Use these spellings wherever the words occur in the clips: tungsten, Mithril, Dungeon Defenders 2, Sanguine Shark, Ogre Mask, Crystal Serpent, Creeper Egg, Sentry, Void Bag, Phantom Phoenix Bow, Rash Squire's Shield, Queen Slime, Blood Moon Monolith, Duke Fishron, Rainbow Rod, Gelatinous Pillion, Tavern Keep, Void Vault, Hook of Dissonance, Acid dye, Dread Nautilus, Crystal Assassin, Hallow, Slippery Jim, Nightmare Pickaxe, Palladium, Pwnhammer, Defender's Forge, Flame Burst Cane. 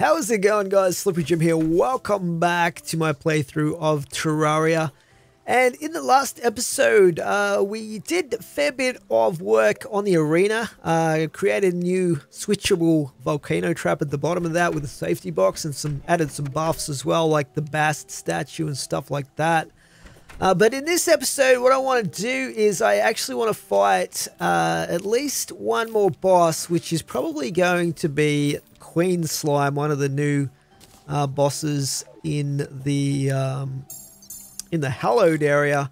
How's it going, guys? Slippery Jim here. Welcome back to my playthrough of Terraria. And in the last episode, we did a fair bit of work on the arena. Created a new switchable volcano trap at the bottom of that with a safety box and added some buffs as well, like the Bast statue and stuff like that. But in this episode, what I want to do is I actually want to fight at least one more boss, which is probably going to be Queen Slime, one of the new bosses in the Hallowed area.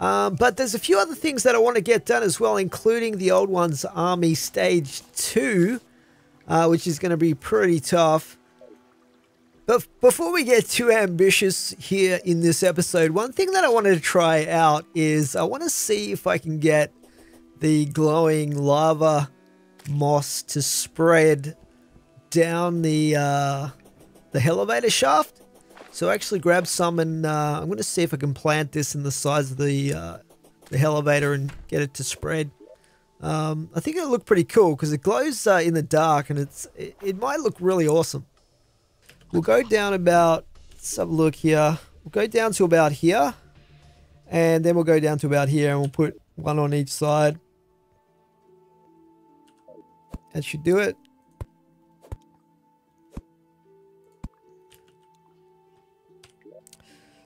But there's a few other things that I want to get done as well, including the Old Ones Army Stage 2, which is going to be pretty tough. But before we get too ambitious here in this episode, one thing that I wanted to try out is I want to see if I can get the glowing lava moss to spread down the elevator shaft. So I actually grabbed some, and I'm going to see if I can plant this in the sides of the elevator and get it to spread. I think it'll look pretty cool because it glows in the dark, and it might look really awesome. We'll go down about, let's have a look here. We'll go down to about here, and then we'll go down to about here, and we'll put one on each side. That should do it.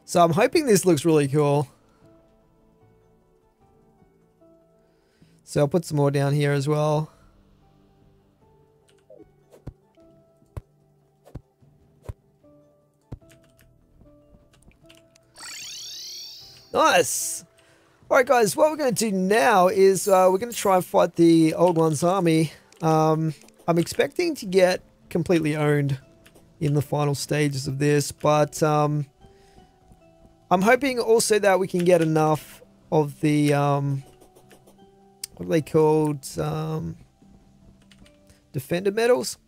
So I'm hoping this looks really cool. So I'll put some more down here as well. Nice! Alright guys, what we're going to do now is we're going to try and fight the Old Ones Army. I'm expecting to get completely owned in the final stages of this, but I'm hoping also that we can get enough of the, what are they called, Defender medals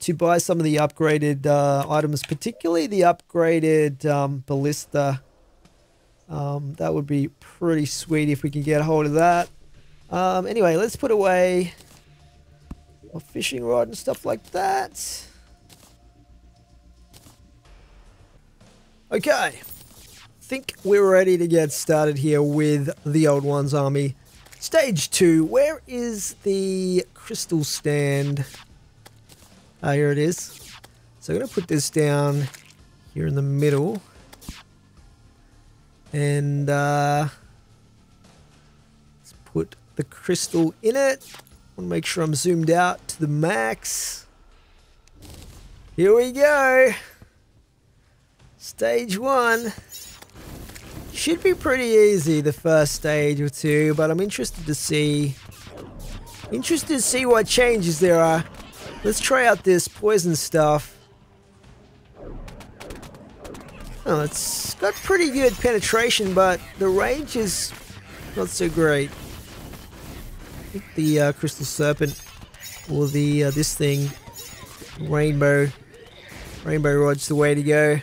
to buy some of the upgraded items, particularly the upgraded Ballista. That would be pretty sweet if we could get a hold of that. Anyway, let's put away a fishing rod and stuff like that. Okay, I think we're ready to get started here with the Old Ones Army. Stage 2, where is the crystal stand? Here it is. So I'm going to put this down here in the middle. And let's put the crystal in it. I want to make sure I'm zoomed out to the max. Here we go. Stage 1. Should be pretty easy, the first stage or two, but I'm interested to see what changes there are. Let's try out this poison stuff. Oh, it's got pretty good penetration, but the range is not so great. I think the Crystal Serpent or the this thing, Rainbow Rod's the way to go.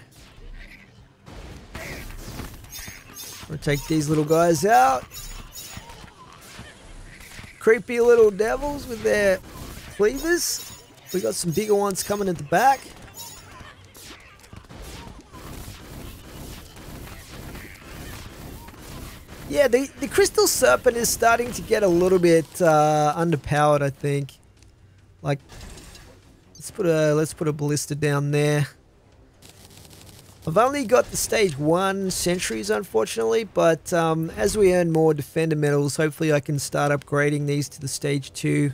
We'll take these little guys out. Creepy little devils with their cleavers. We got some bigger ones coming at the back. Yeah, the Crystal Serpent is starting to get a little bit underpowered, I think. Like, let's put a Ballista down there. I've only got the stage 1 sentries, unfortunately, but as we earn more Defender medals, hopefully I can start upgrading these to the stage 2.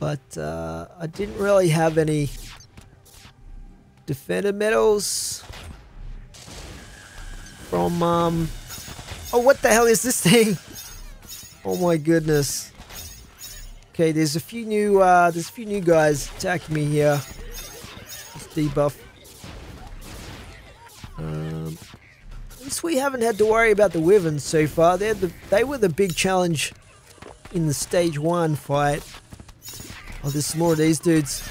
But I didn't really have any Defender medals from oh, what the hell is this thing? Oh my goodness. Okay, there's a few new guys attacking me here. Let's debuff. At least we haven't had to worry about the Wyvern so far. They were the big challenge in the stage 1 fight. Oh, there's some more of these dudes.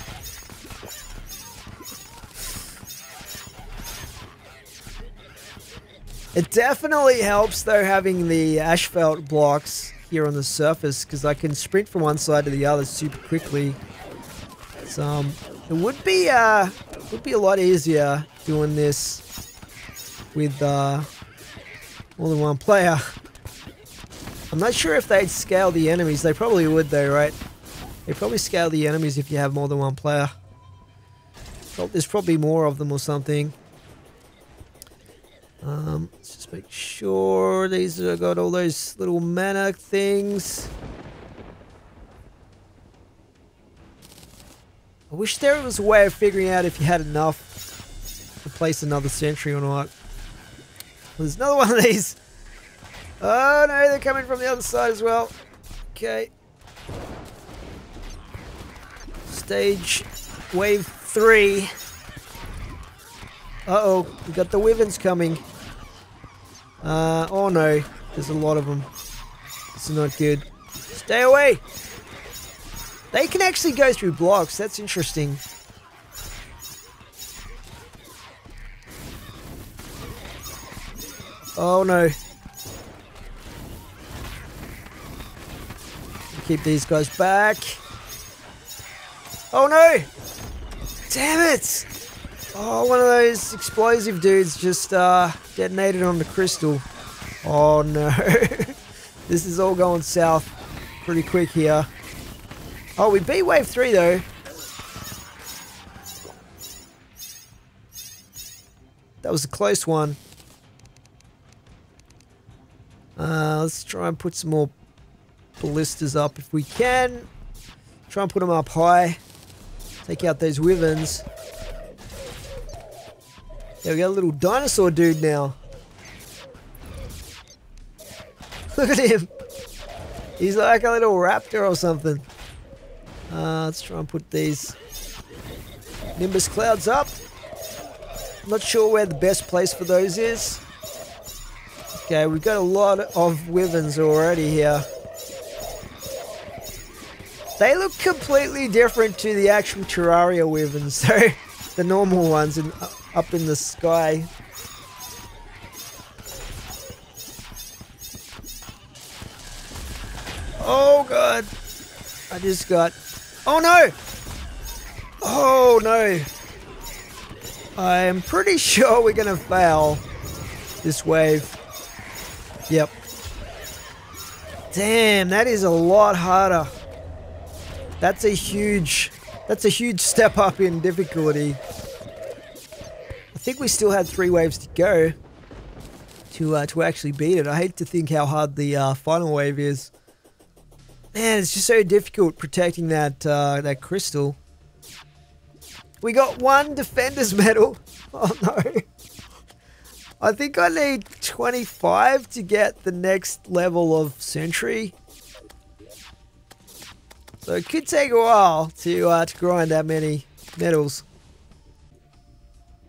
It definitely helps, though, having the asphalt blocks here on the surface, because I can sprint from one side to the other super quickly. So it would be a lot easier doing this with more than one player. I'm not sure if they'd scale the enemies. They probably would though, right? They probably scale the enemies if you have more than one player. There's probably more of them or something. Let's just make sure these have got all those little mana things. I wish there was a way of figuring out if you had enough to place another sentry or not. There's another one of these. Oh no, they're coming from the other side as well. Okay. Stage wave 3. Uh-oh, we got the wyverns coming. Oh no, there's a lot of them. This is not good. Stay away! They can actually go through blocks, that's interesting. Oh no. Keep these guys back. Oh no! Damn it! Oh, one of those explosive dudes just detonated on the crystal. Oh no. This is all going south pretty quick here. Oh, we beat wave 3 though. That was a close one. Let's try and put some more ballistas up if we can. Try and put them up high. Take out those wyverns. Yeah, we got a little dinosaur dude now. Look at him. He's like a little raptor or something. Let's try and put these Nimbus clouds up. I'm not sure where the best place for those is. Okay, we've got a lot of wyverns already here. They look completely different to the actual Terraria wyverns, so the normal ones in, up in the sky. Oh god, I just got... Oh no! Oh no! I'm pretty sure we're gonna fail this wave. Yep. Damn, that is a lot harder. That's a huge step up in difficulty. I think we still had 3 waves to go to actually beat it. I hate to think how hard the final wave is. Man, it's just so difficult protecting that that crystal. We got 1 Defender's medal. Oh no. I think I need 25 to get the next level of Sentry. So it could take a while to grind that many medals.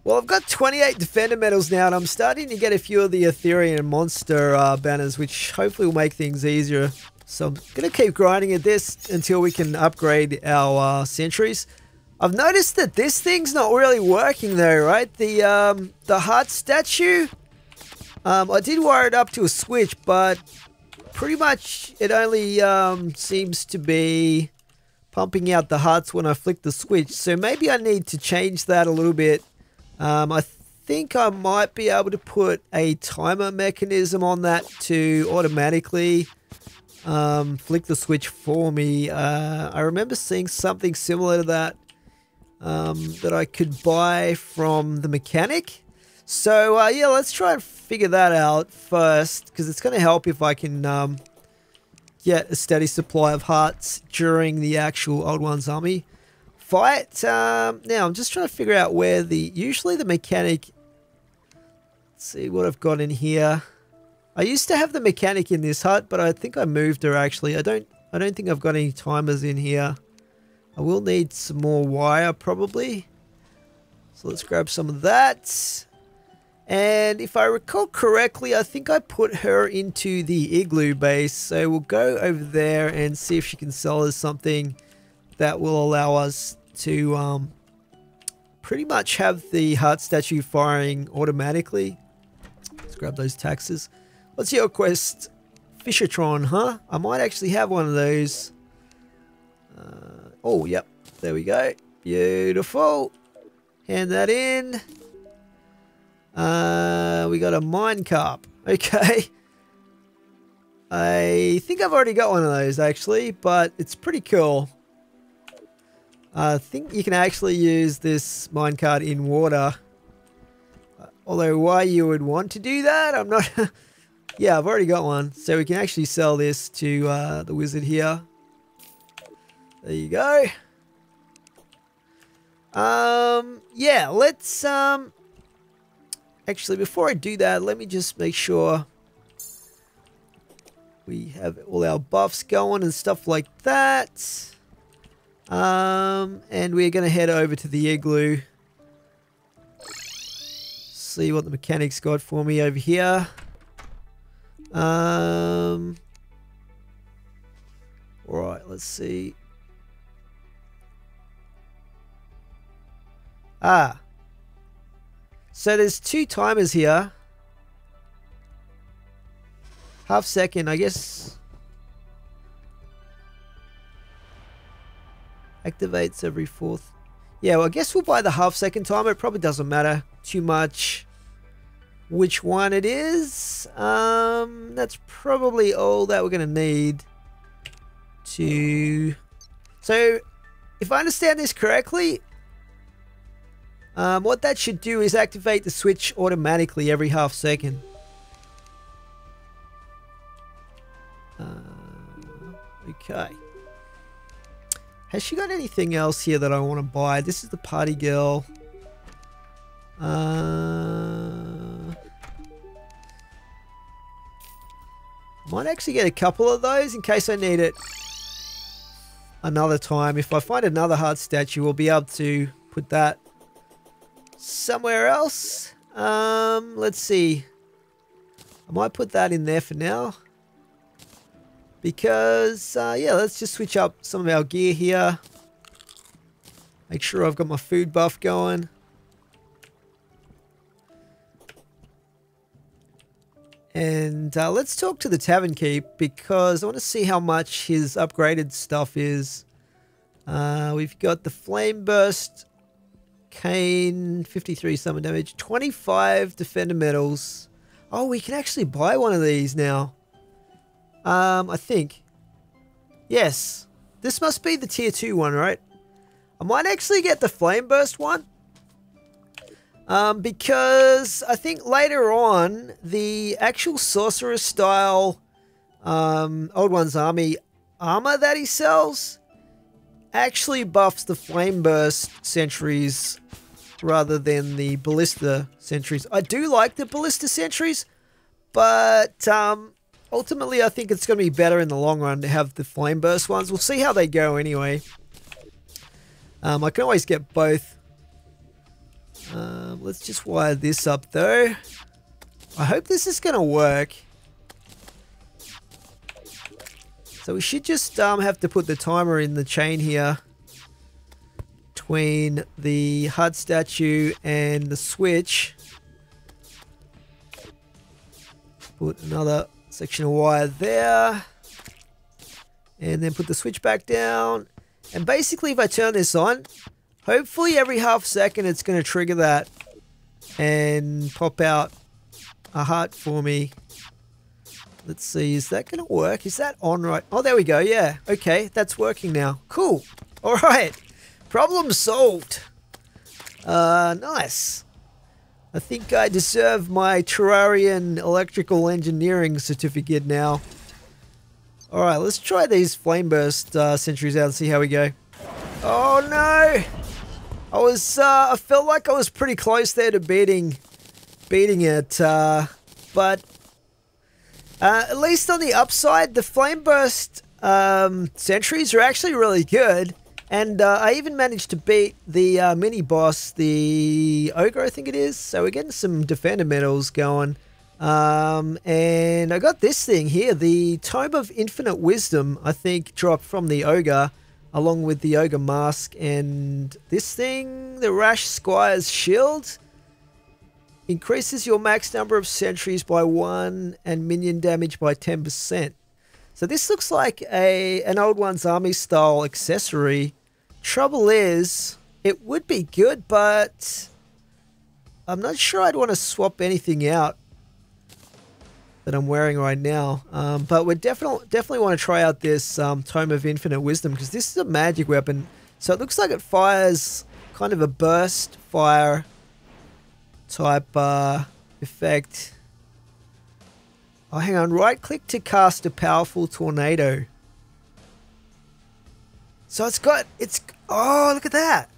Well, I've got 28 Defender medals now, and I'm starting to get a few of the Etherian monster banners, which hopefully will make things easier. So I'm going to keep grinding at this until we can upgrade our sentries. I've noticed that this thing's not really working though, right? The heart statue, I did wire it up to a switch, but pretty much it only seems to be pumping out the hearts when I flick the switch. So maybe I need to change that a little bit. I think I might be able to put a timer mechanism on that to automatically flick the switch for me. I remember seeing something similar to that. That I could buy from the mechanic. So yeah, let's try and figure that out first, because it's going to help if I can get a steady supply of hearts during the actual Old Ones Army fight. Now I'm just trying to figure out where the... Usually the mechanic... Let's see what I've got in here. I used to have the mechanic in this hut, but I think I moved her actually. I don't think I've got any timers in here. I will need some more wire probably. So let's grab some of that. And if I recall correctly, I think I put her into the igloo base. So we'll go over there and see if she can sell us something that will allow us to pretty much have the heart statue firing automatically. Let's grab those taxes. What's your quest? Fishertron, huh? I might actually have one of those. Oh, yep. There we go. Beautiful. Hand that in. We got a mine carp. Okay. I think I've already got one of those actually, but it's pretty cool. I think you can actually use this minecart in water. Although why you would want to do that, I'm not... Yeah, I've already got one. So we can actually sell this to the wizard here. There you go. Yeah, let's... Actually, before I do that, let me just make sure we have all our buffs going and stuff like that. And we're going to head over to the igloo. See what the mechanics got for me over here. Alright, let's see. Ah. So there's two timers here. Half second, I guess. Activates every fourth. Yeah, well, I guess we'll buy the half second timer. It probably doesn't matter too much which one it is. That's probably all that we're going to need to... So, if I understand this correctly, what that should do is activate the switch automatically every half second. Okay. Has she got anything else here that I want to buy? This is the party girl. Might actually get a couple of those in case I need it another time. If I find another heart statue, we'll be able to put that somewhere else. Let's see. I might put that in there for now. Because, yeah, let's just switch up some of our gear here. Make sure I've got my food buff going. And let's talk to the Tavern Keep because I want to see how much his upgraded stuff is. We've got the Flame Burst Cane, 53 summon damage, 25 Defender Medals. Oh, we can actually buy one of these now. I think. Yes. This must be the tier 2 one, right? I might actually get the Flame Burst one. Because I think later on, the actual Sorcerer style Old Ones Army armor that he sells actually buffs the Flame Burst sentries rather than the Ballista sentries. I do like the Ballista sentries, but... ultimately, I think it's going to be better in the long run to have the Flame Burst ones. We'll see how they go anyway. I can always get both. Let's just wire this up, though. I hope this is going to work. So we should just have to put the timer in the chain here. Between the HUD statue and the switch. Put another... section of wire there, and then put the switch back down, and basically if I turn this on, hopefully every half second it's going to trigger that and pop out a heart for me. Let's see, is that going to work? Is that on right? Oh, there we go. Yeah, okay, that's working now. Cool. All right, problem solved. Nice. I think I deserve my Terrarian Electrical Engineering certificate now. Alright, let's try these Flame Burst sentries out and see how we go. Oh no! I was, I felt like I was pretty close there to beating it, but... at least on the upside, the Flame Burst sentries are actually really good. And I even managed to beat the mini-boss, the Ogre, I think it is. So we're getting some Defender Medals going. And I got this thing here, the Tome of Infinite Wisdom, I think, dropped from the Ogre, along with the Ogre Mask. And this thing, the Rash Squire's Shield, increases your max number of sentries by 1 and minion damage by 10%. So this looks like an Old Ones Army style accessory. Trouble is, It would be good, but I'm not sure I'd want to swap anything out that I'm wearing right now. But we definitely want to try out this Tome of Infinite Wisdom, because this is a magic weapon. So it looks like it fires kind of a burst fire type effect. Oh, hang on. Right click to cast a powerful tornado. So it's got, oh, look at that.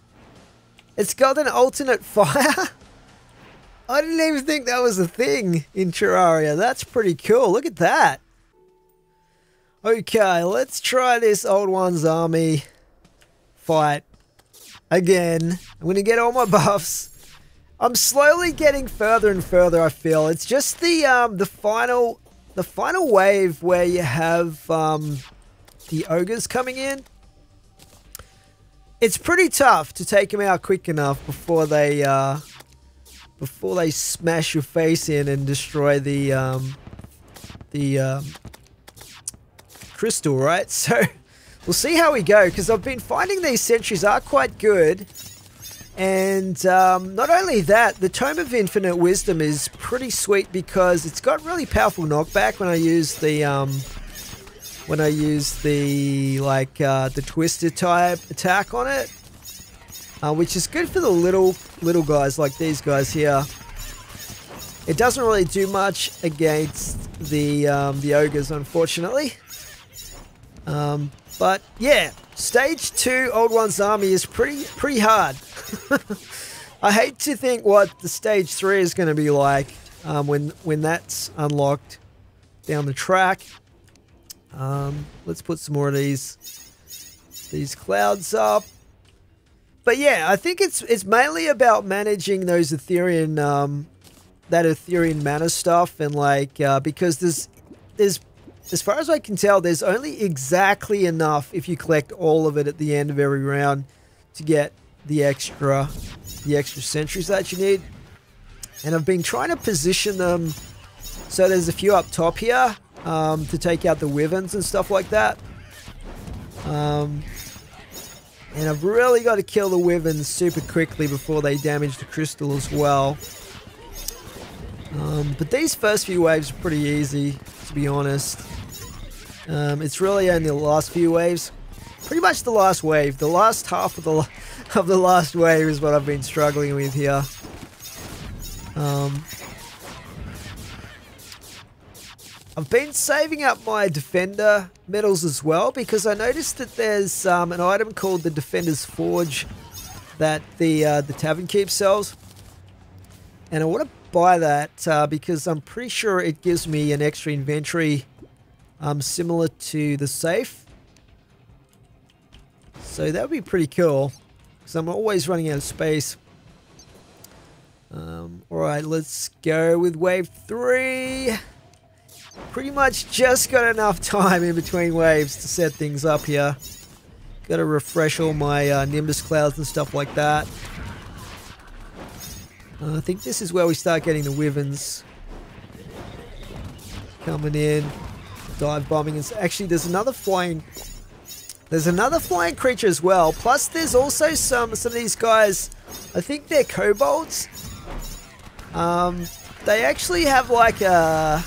It's got an alternate fire. I didn't even think that was a thing in Terraria. That's pretty cool. Look at that. Okay, let's try this Old Ones Army fight again. I'm going to get all my buffs. I'm slowly getting further and further, I feel. It's just the final wave where you have the ogres coming in. It's pretty tough to take them out quick enough before they smash your face in and destroy the crystal, right? So we'll see how we go, because I've been finding these sentries are quite good. And not only that, the Tome of Infinite Wisdom is pretty sweet because it's got really powerful knockback when I use the like the twister type attack on it, which is good for the little guys like these guys here. It doesn't really do much against the ogres, unfortunately. But yeah. Stage 2 Old Ones Army is pretty hard. I hate to think what the Stage 3 is going to be like when that's unlocked down the track. Let's put some more of these clouds up. But yeah, I think it's mainly about managing those Etherian that Etherian mana stuff, and like because there's as far as I can tell, there's only exactly enough if you collect all of it at the end of every round to get the extra sentries that you need. And I've been trying to position them so there's a few up top here to take out the wyverns and stuff like that. And I've really got to kill the wyverns super quickly before they damage the crystal as well. But these first few waves are pretty easy, to be honest. It's really only the last few waves, pretty much the last wave, the last half of the last wave is what I've been struggling with here. I've been saving up my Defender medals as well, because I noticed that there's an item called the Defender's Forge that the Tavern Keep sells, and I want to buy that because I'm pretty sure it gives me an extra inventory similar to the safe. So that would be pretty cool, because I'm always running out of space. Alright, let's go with wave 3. Pretty much just got enough time in between waves to set things up here. Got to refresh all my Nimbus clouds and stuff like that. I think this is where we start getting the wyverns coming in, dive bombing. And actually, there's another flying creature as well. Plus, there's also some of these guys. I think they're kobolds. They actually have like a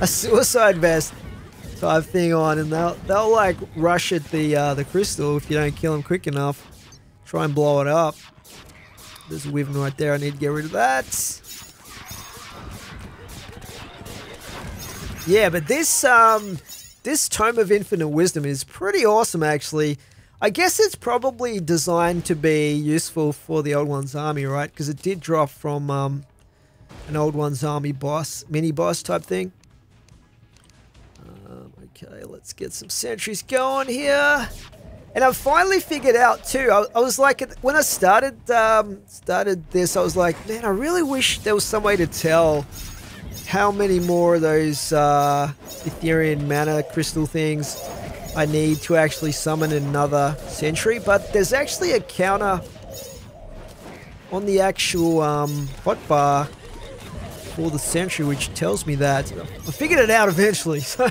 a suicide vest type thing on, and they'll like rush at the crystal if you don't kill them quick enough. Try and blow it up. There's a wyvern right there. I need to get rid of that. Yeah, but this Tome of Infinite Wisdom is pretty awesome, actually. I guess it's probably designed to be useful for the Old Ones Army, right? Because it did drop from an Old Ones Army boss, mini-boss type thing. Okay, let's get some sentries going here. And I've finally figured out too, I was like, when I started this, I was like, man, I really wish there was some way to tell how many more of those Etherian mana crystal things I need to actually summon another sentry. But there's actually a counter on the actual hotbar for the sentry, which tells me that. I figured it out eventually, so...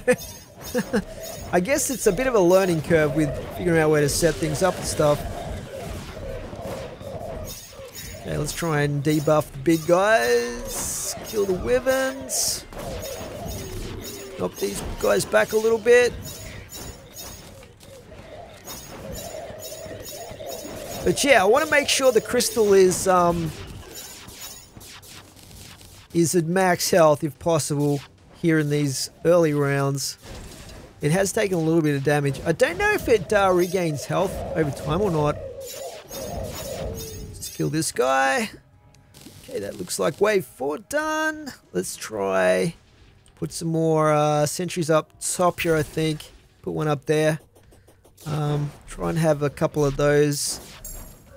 I guess it's a bit of a learning curve with figuring out where to set things up and stuff. Okay, let's try and debuff the big guys. Kill the wyverns. Knock these guys back a little bit. But yeah, I want to make sure the crystal is at max health if possible here in these early rounds. It has taken a little bit of damage. I don't know if it regains health over time or not. Let's kill this guy. Okay, that looks like wave 4 done. Let's try put some more sentries up top here, I think. Put one up there. Try and have a couple of those.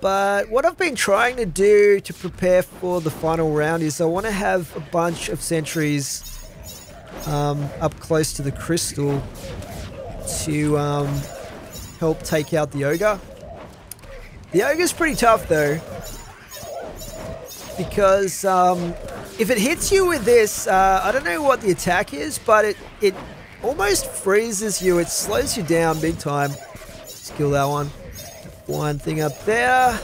But what I've been trying to do to prepare for the final round is I want to have a bunch of sentries up close to the crystal to help take out the ogre. The ogre's pretty tough though, because if it hits you with this, I don't know what the attack is, but it almost freezes you. It slows you down big time. Let's kill that one. One thing up there.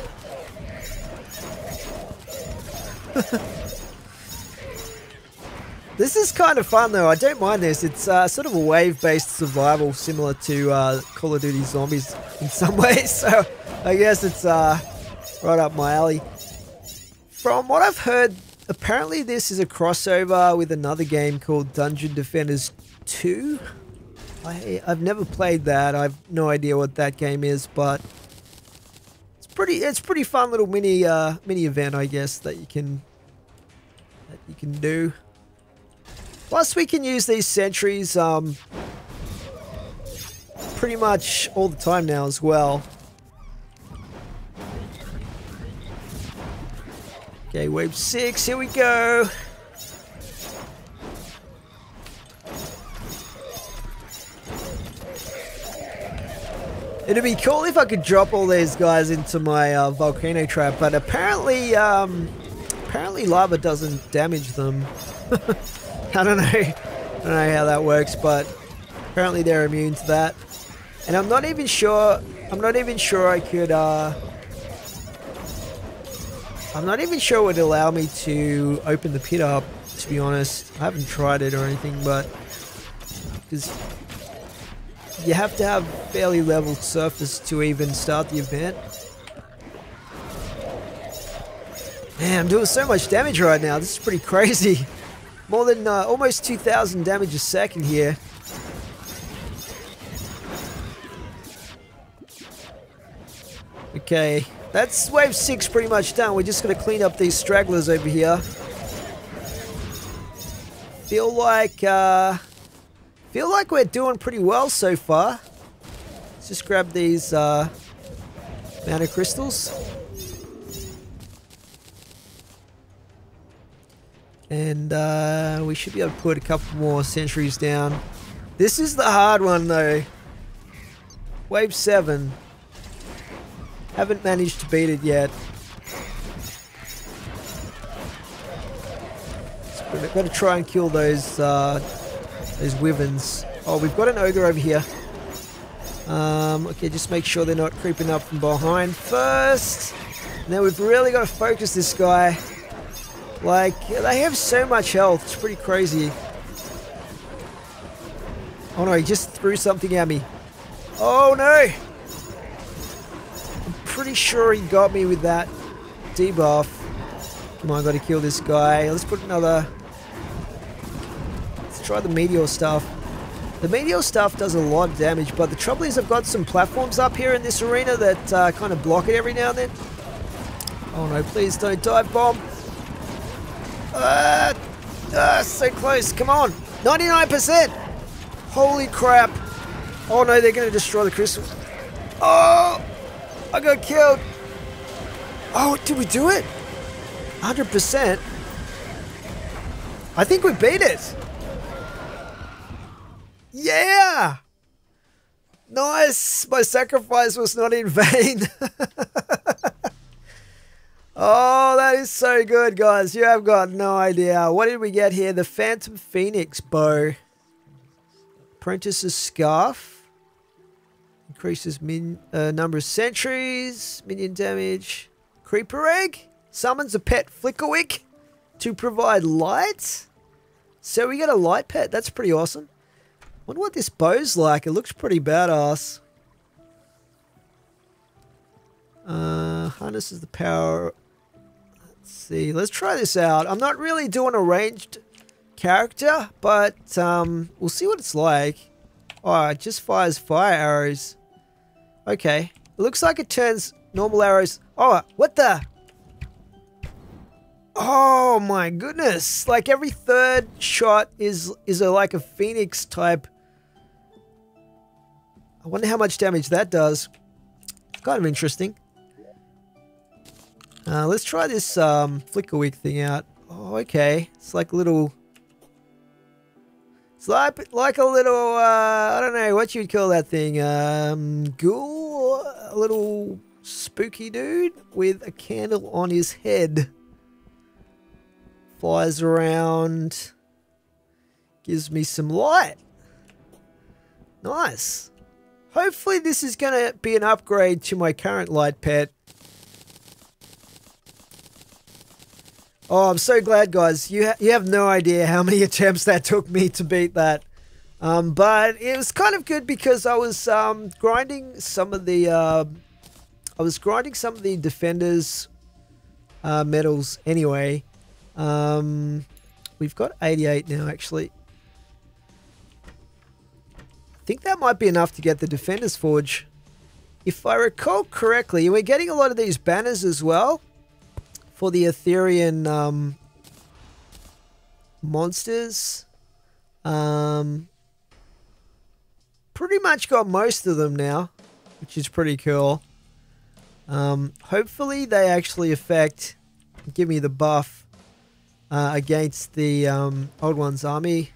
This is kind of fun though. I don't mind this. It's sort of a wave-based survival, similar to Call of Duty Zombies in some ways. So I guess it's right up my alley. From what I've heard, apparently this is a crossover with another game called Dungeon Defenders 2. I've never played that. I've no idea what that game is, but it's pretty fun little mini event, I guess, that you can do. Plus, we can use these sentries pretty much all the time now as well. Okay, wave 6. Here we go. It'd be cool if I could drop all these guys into my volcano trap, but apparently, lava doesn't damage them. I don't know how that works, but apparently they're immune to that. And I'm not even sure it would allow me to open the pit up, to be honest. I haven't tried it or anything, but because you have to have fairly leveled surface to even start the event. Man, I'm doing so much damage right now. This is pretty crazy. More than almost 2,000 damage a second here. Okay, that's wave 6 pretty much done. We're just going to clean up these stragglers over here. Feel like we're doing pretty well so far. Let's just grab these mana crystals. And we should be able to put a couple more sentries down. This is the hard one though. Wave 7. Haven't managed to beat it yet. We've got to try and kill those wyverns. Oh, we've got an ogre over here. Okay, just make sure they're not creeping up from behind first. Now we've really got to focus this guy. Like, they have so much health. It's pretty crazy. Oh no, he just threw something at me. Oh no! I'm pretty sure he got me with that debuff. Come on, gotta kill this guy. Let's put another... Let's try the meteor stuff. The meteor stuff does a lot of damage, but the trouble is I've got some platforms up here in this arena that kind of block it every now and then. Oh no, please don't dive bomb. So close. Come on. 99%. Holy crap. Oh no, they're going to destroy the crystal. Oh, I got killed. Oh, did we do it? 100%. I think we beat it. Yeah. Nice. My sacrifice was not in vain. Oh, that is so good, guys. You have got no idea. What did we get here? The Phantom Phoenix Bow. Apprentice's Scarf. Increases number of sentries. Minion damage. Creeper Egg. Summons a pet Flickawick to provide light. So we got a light pet. That's pretty awesome. Wonder what this bow's like. It looks pretty badass. Harnesses the power. Let's see. Let's try this out. I'm not really doing a ranged character, but we'll see what it's like. Oh, it just fires fire arrows. Okay. It looks like it turns normal arrows. Oh, what the? Oh my goodness. Like every third shot is like a phoenix type. I wonder how much damage that does. Kind of interesting. Let's try this Flickawick thing out. Oh, okay. It's like a little... It's like a little... I don't know what you'd call that thing. Ghoul? A little spooky dude with a candle on his head. Flies around. Gives me some light. Nice. Hopefully this is going to be an upgrade to my current light pet. Oh, I'm so glad, guys. You have no idea how many attempts that took me to beat that. But it was kind of good because I was grinding some of the defenders medals anyway. We've got 88 now, actually. I think that might be enough to get the Defender's Forge. If I recall correctly, we're getting a lot of these banners as well. For the Etherian monsters. Pretty much got most of them now, which is pretty cool. Hopefully they actually affect, give me the buff against the Old Ones Army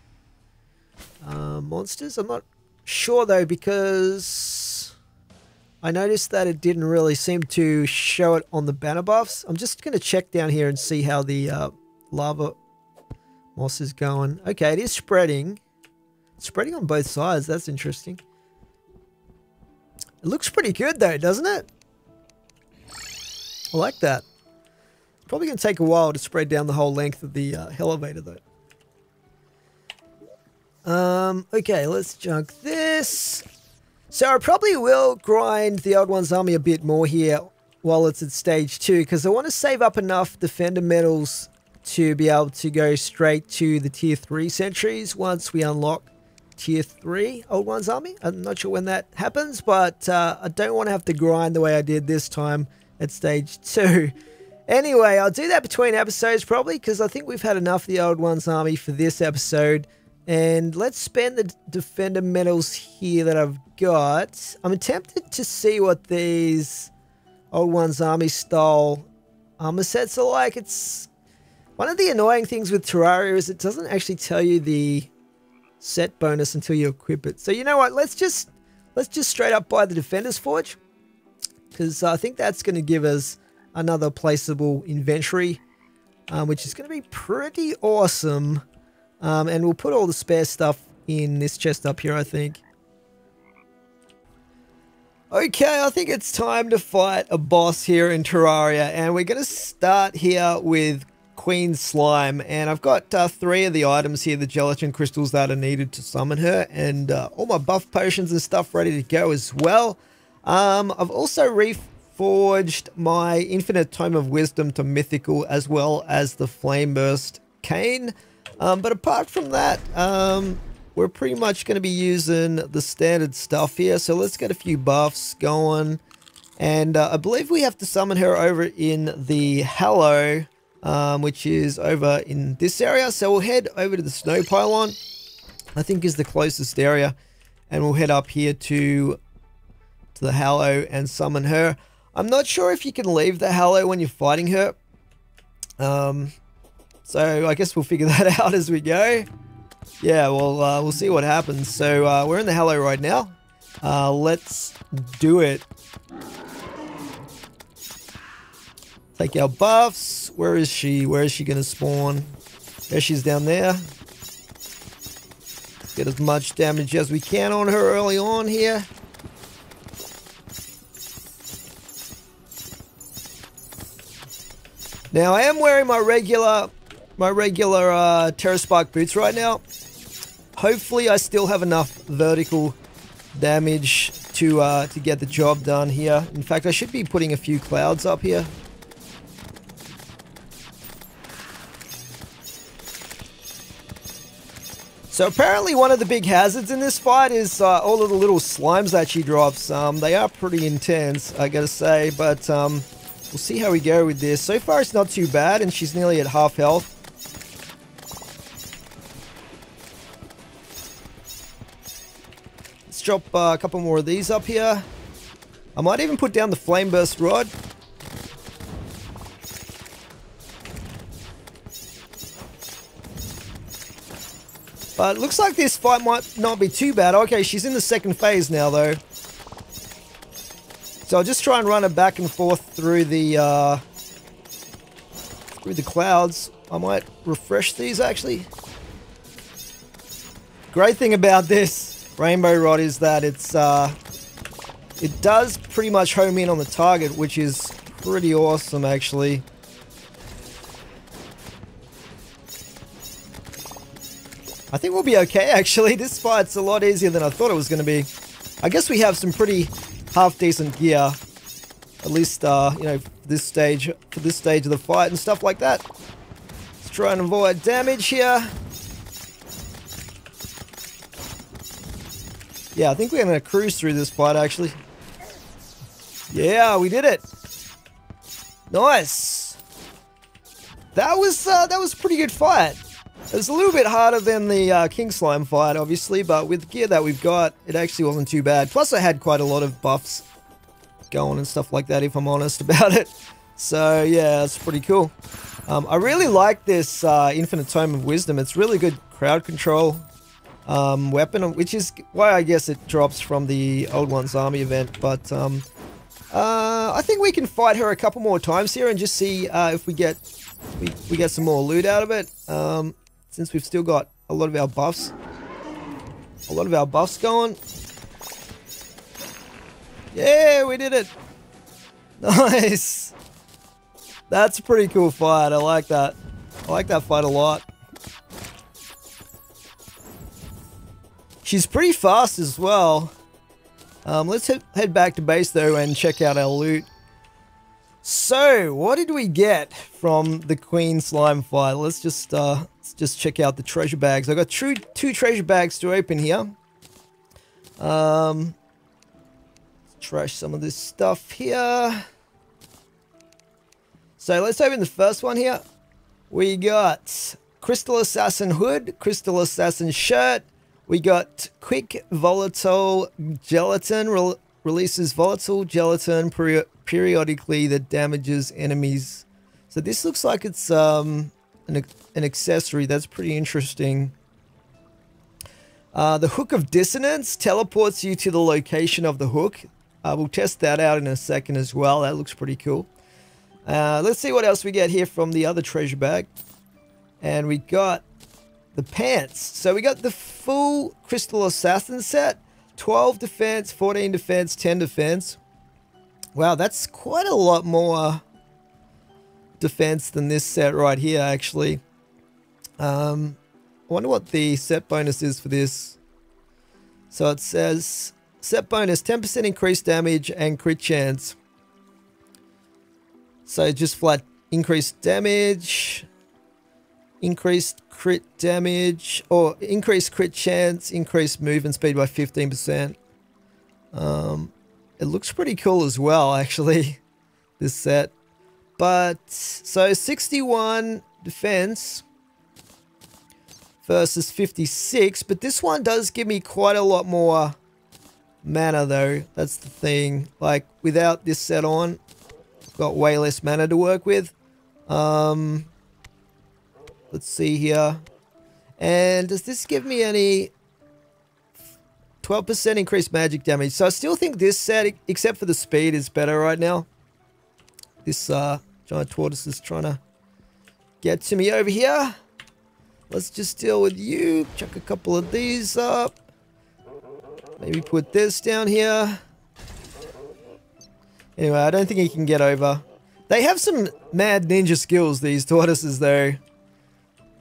monsters. I'm not sure though, because I noticed that it didn't really seem to show it on the banner buffs. I'm just going to check down here and see how the lava moss is going. Okay, it is spreading. It's spreading on both sides. That's interesting. It looks pretty good though, doesn't it? I like that. It's probably going to take a while to spread down the whole length of the elevator though. Okay, let's junk this. So I probably will grind the Old Ones Army a bit more here while it's at stage 2, because I want to save up enough Defender medals to be able to go straight to the tier 3 sentries once we unlock tier 3 Old Ones Army. I'm not sure when that happens, but I don't want to have to grind the way I did this time at stage 2. Anyway, I'll do that between episodes probably, because I think we've had enough of the Old Ones Army for this episode. And let's spend the Defender medals here that I've got. I'm tempted to see what these Old Ones Army style armor sets are like. It's one of the annoying things with Terraria is it doesn't actually tell you the set bonus until you equip it. So you know what? Let's just straight up buy the Defender's Forge, because I think that's going to give us another placeable inventory, which is going to be pretty awesome. And we'll put all the spare stuff in this chest up here, I think. Okay, I think it's time to fight a boss here in Terraria. And we're going to start here with Queen Slime. And I've got 3 of the items here, the gelatin crystals that are needed to summon her. And all my buff potions and stuff ready to go as well. I've also reforged my Infinite Tome of Wisdom to Mythical, as well as the Flame Burst Cane. But apart from that, we're pretty much going to be using the standard stuff here. So let's get a few buffs going. And I believe we have to summon her over in the Hallow, which is over in this area. So we'll head over to the Snow Pylon, I think is the closest area. And we'll head up here to the Hallow and summon her. I'm not sure if you can leave the Hallow when you're fighting her. So I guess we'll figure that out as we go. Yeah, we'll see what happens. So we're in the Hallow right now. Let's do it. Take our buffs. Where is she? Where is she going to spawn? There she's down there. Get as much damage as we can on her early on here. Now I am wearing my regular Terra Spark boots right now. Hopefully I still have enough vertical damage to get the job done here. In fact, I should be putting a few clouds up here. So apparently one of the big hazards in this fight is all of the little slimes that she drops. They are pretty intense, I gotta say, but we'll see how we go with this. So far it's not too bad, and she's nearly at half health. Let's drop a couple more of these up here. I might even put down the Flame Burst Rod. But it looks like this fight might not be too bad. Okay, she's in the second phase now, though. So I'll just try and run her back and forth through the clouds. I might refresh these, actually. Great thing about this Rainbow Rod is that it's it does pretty much home in on the target, which is pretty awesome, actually. I think we'll be okay, actually. This fight's a lot easier than I thought it was going to be. I guess we have some pretty half-decent gear. At least, you know, for this stage of the fight and stuff like that. Let's try and avoid damage here. Yeah, I think we're going to cruise through this fight, actually. Yeah, we did it. Nice. That was a pretty good fight. It was a little bit harder than the King Slime fight, obviously, but with the gear that we've got, it actually wasn't too bad. Plus, I had quite a lot of buffs going and stuff like that, if I'm honest about it. So, yeah, it's pretty cool. I really like this Infinite Tome of Wisdom. It's really good crowd control weapon, which is why I guess it drops from the Old Ones Army event. But I think we can fight her a couple more times here and just see if we get some more loot out of it. Since we've still got a lot of our buffs. Going. Yeah, we did it. Nice. That's a pretty cool fight. I like that. I like that fight a lot. She's pretty fast as well. Let's head back to base though and check out our loot. So, what did we get from the Queen Slime fight? Let's just check out the treasure bags. I've got two treasure bags to open here. Let's trash some of this stuff here. So, let's open the first one here. We got Crystal Assassin Hood, Crystal Assassin Shirt. We got Quick Volatile Gelatin, releases volatile gelatin periodically that damages enemies. So this looks like it's an accessory. That's pretty interesting. The Hook of Dissonance teleports you to the location of the hook. We'll test that out in a second as well. That looks pretty cool. Let's see what else we get here from the other treasure bag. And we got the pants. So we got the full Crystal Assassin set. 12 defense, 14 defense, 10 defense. Wow, that's quite a lot more defense than this set right here, actually. I wonder what the set bonus is for this. So it says, set bonus, 10% increased damage and crit chance. So just flat increased damage, increased crit damage, or increased crit chance, increased movement speed by 15%. It looks pretty cool as well, actually, this set. But, so 61 defense versus 56, but this one does give me quite a lot more mana, though. That's the thing. Like, without this set on, I've got way less mana to work with. Let's see here. And does this give me any 12% increased magic damage? So I still think this set, except for the speed, is better right now. This giant tortoise is trying to get to me over here. Let's just deal with you. Chuck a couple of these up. Maybe put this down here. Anyway, I don't think he can get over. They have some mad ninja skills, these tortoises, though.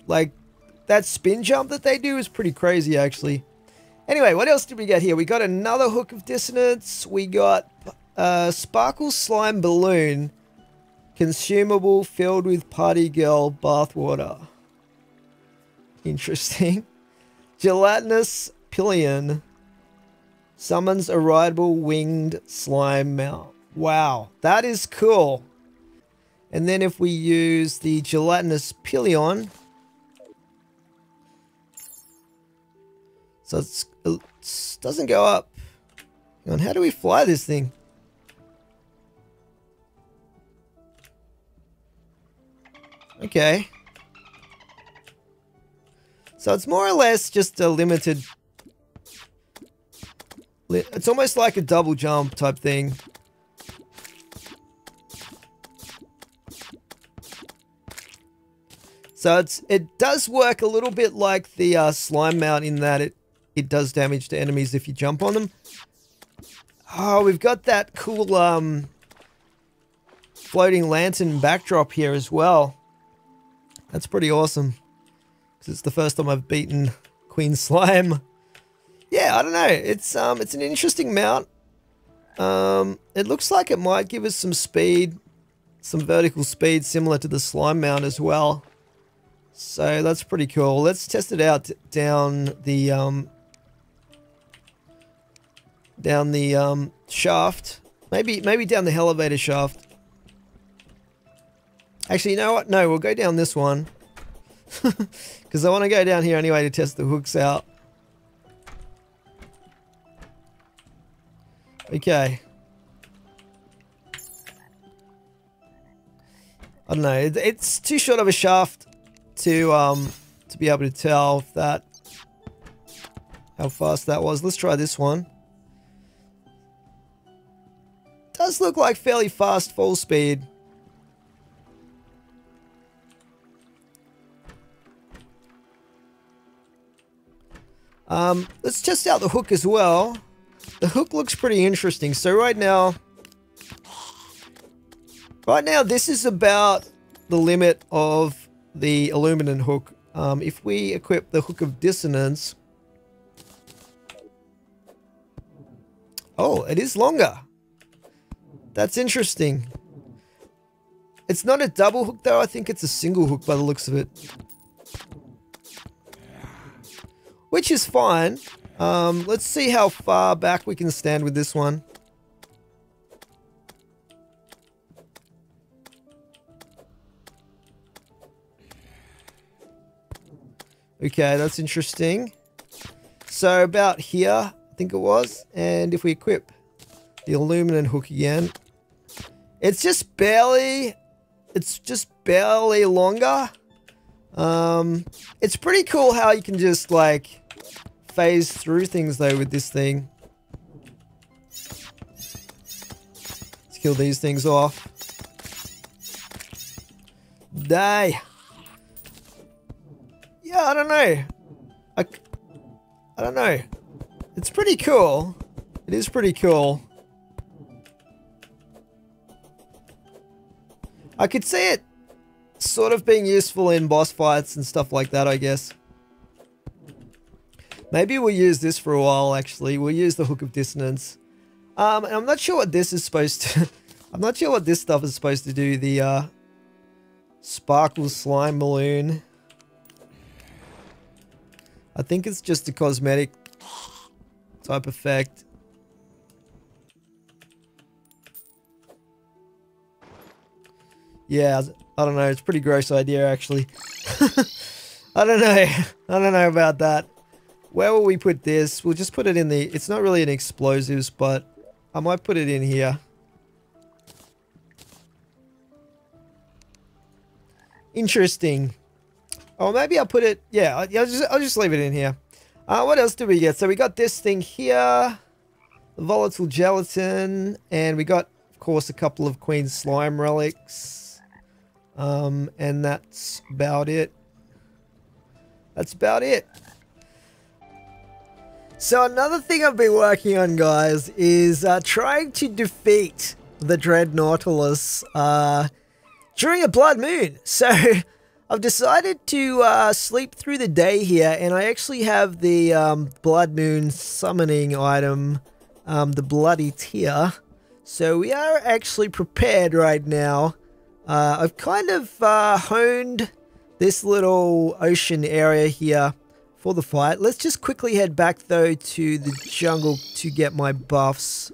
Like, that spin jump that they do is pretty crazy, actually. Anyway, what else did we get here? We got another Hook of Dissonance. We got Sparkle Slime Balloon. Consumable filled with Party Girl Bathwater. Interesting. Gelatinous Pillion. Summons a rideable winged slime mount. Wow, that is cool. And then if we use the Gelatinous Pillion... So it doesn't go up. Hang on, how do we fly this thing? Okay. So it's more or less just a limited... It's almost like a double jump type thing. So it does work a little bit like the slime mount in that it does damage to enemies if you jump on them. Oh, we've got that cool floating lantern backdrop here as well. That's pretty awesome. Because it's the first time I've beaten Queen Slime. Yeah, I don't know. It's an interesting mount. It looks like it might give us some speed, some vertical speed similar to the slime mount as well. So that's pretty cool. Let's test it out down the shaft. Maybe down the elevator shaft. Actually, you know what? No, we'll go down this one. Because I want to go down here anyway to test the hooks out. Okay. I don't know. It's too short of a shaft to be able to tell if that... how fast that was. Let's try this one. Does look like fairly fast fall speed. Let's test out the hook as well. The hook looks pretty interesting. So right now this is about the limit of the Illuminant hook. If we equip the Hook of Dissonance, oh, it is longer. That's interesting. It's not a double hook though. I think it's a single hook by the looks of it. Which is fine. Let's see how far back we can stand with this one. Okay, that's interesting. So about here, I think it was. And if we equip the Illuminant hook again, it's just barely longer. It's pretty cool how you can just like phase through things though with this thing. Let's kill these things off. Die. Yeah, I don't know. I don't know. It's pretty cool. It is pretty cool. I could see it sort of being useful in boss fights and stuff like that, I guess. Maybe we'll use this for a while, actually. We'll use the Hook of Dissonance. And I'm not sure what this is supposed to... I'm not sure what this stuff is supposed to do. The Sparkle Slime Balloon. I think it's just a cosmetic type effect. Yeah, I don't know. It's a pretty gross idea, actually. I don't know. I don't know about that. Where will we put this? We'll just put it in the... It's not really an explosives, but I might put it in here. Interesting. Oh, maybe I'll put it... Yeah, I'll just leave it in here. What else did we get? So we got this thing here. The volatile gelatin. And we got, of course, a couple of Queen Slime relics. And that's about it. That's about it. So another thing I've been working on, guys, is trying to defeat the Dread Nautilus during a blood moon. So I've decided to sleep through the day here, and I actually have the blood moon summoning item, the bloody tear. So we are actually prepared right now. I've kind of honed this little ocean area here for the fight. Let's just quickly head back though to the jungle to get my buffs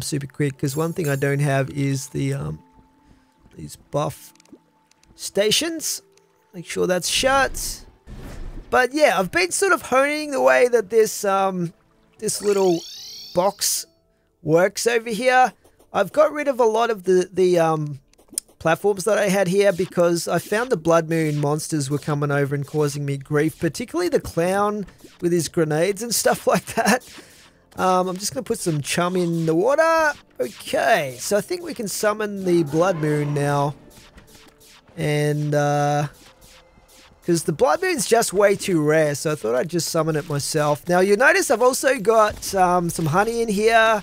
super quick, because one thing I don't have is the these buff stations. Make sure that's shut. But yeah, I've been sort of honing the way that this this little box works over here. I've got rid of a lot of the platforms that I had here because I found the blood moon monsters were coming over and causing me grief, particularly the clown with his grenades and stuff like that. I'm just going to put some chum in the water. Okay, so I think we can summon the blood moon now. And, because the blood moon's just way too rare, so I thought I'd just summon it myself. Now, you'll notice I've also got some honey in here.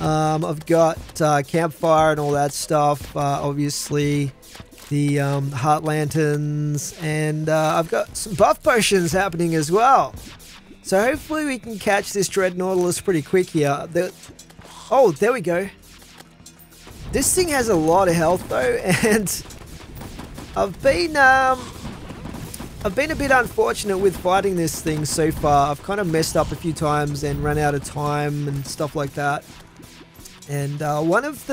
I've got campfire and all that stuff, obviously the heart lanterns, and I've got some buff potions happening as well. So hopefully we can catch this Dread Nautilus pretty quick here. Oh, there we go. This thing has a lot of health though, and I've been a bit unfortunate with fighting this thing so far. I've kind of messed up a few times and run out of time and stuff like that. And one of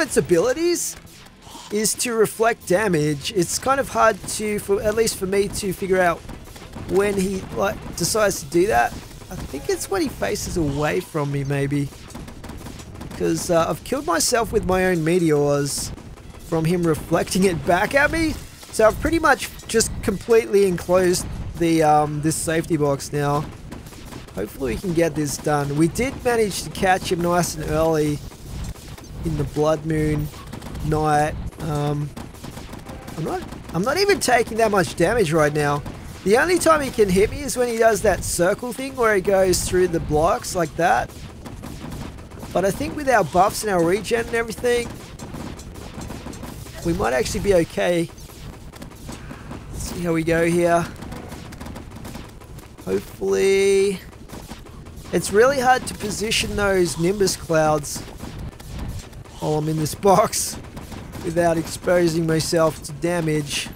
its abilities is to reflect damage. It's kind of hard to, at least for me, to figure out when he decides to do that. I think it's when he faces away from me, maybe, because I've killed myself with my own meteors from him reflecting it back at me. So I've pretty much just completely enclosed the this safety box now. Hopefully we can get this done. We did manage to catch him nice and early in the blood moon night. I'm not even taking that much damage right now. The only time he can hit me is when he does that circle thing where he goes through the blocks like that. But I think with our buffs and our regen and everything, we might actually be okay. Let's see how we go here. Hopefully. It's really hard to position those Nimbus clouds while I'm in this box without exposing myself to damage.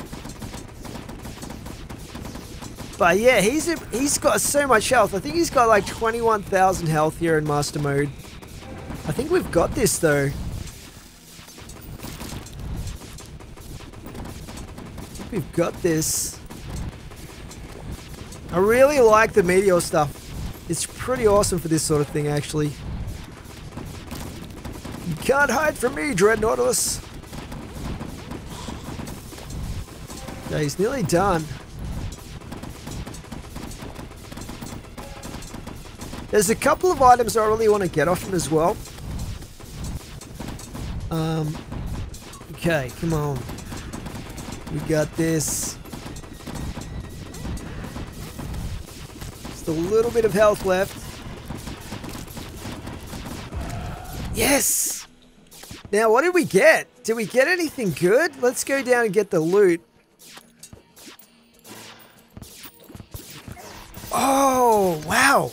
But yeah, he's got so much health. I think he's got like 21,000 health here in Master Mode. I think we've got this though. I think we've got this. I really like the meteor stuff. It's pretty awesome for this sort of thing, actually. You can't hide from me, Dread Nautilus. Yeah, he's nearly done. There's a couple of items I really want to get off him as well. Okay, come on. We got this. Just a little bit of health left. Yes! Now, what did we get? Did we get anything good? Let's go down and get the loot. Oh, wow!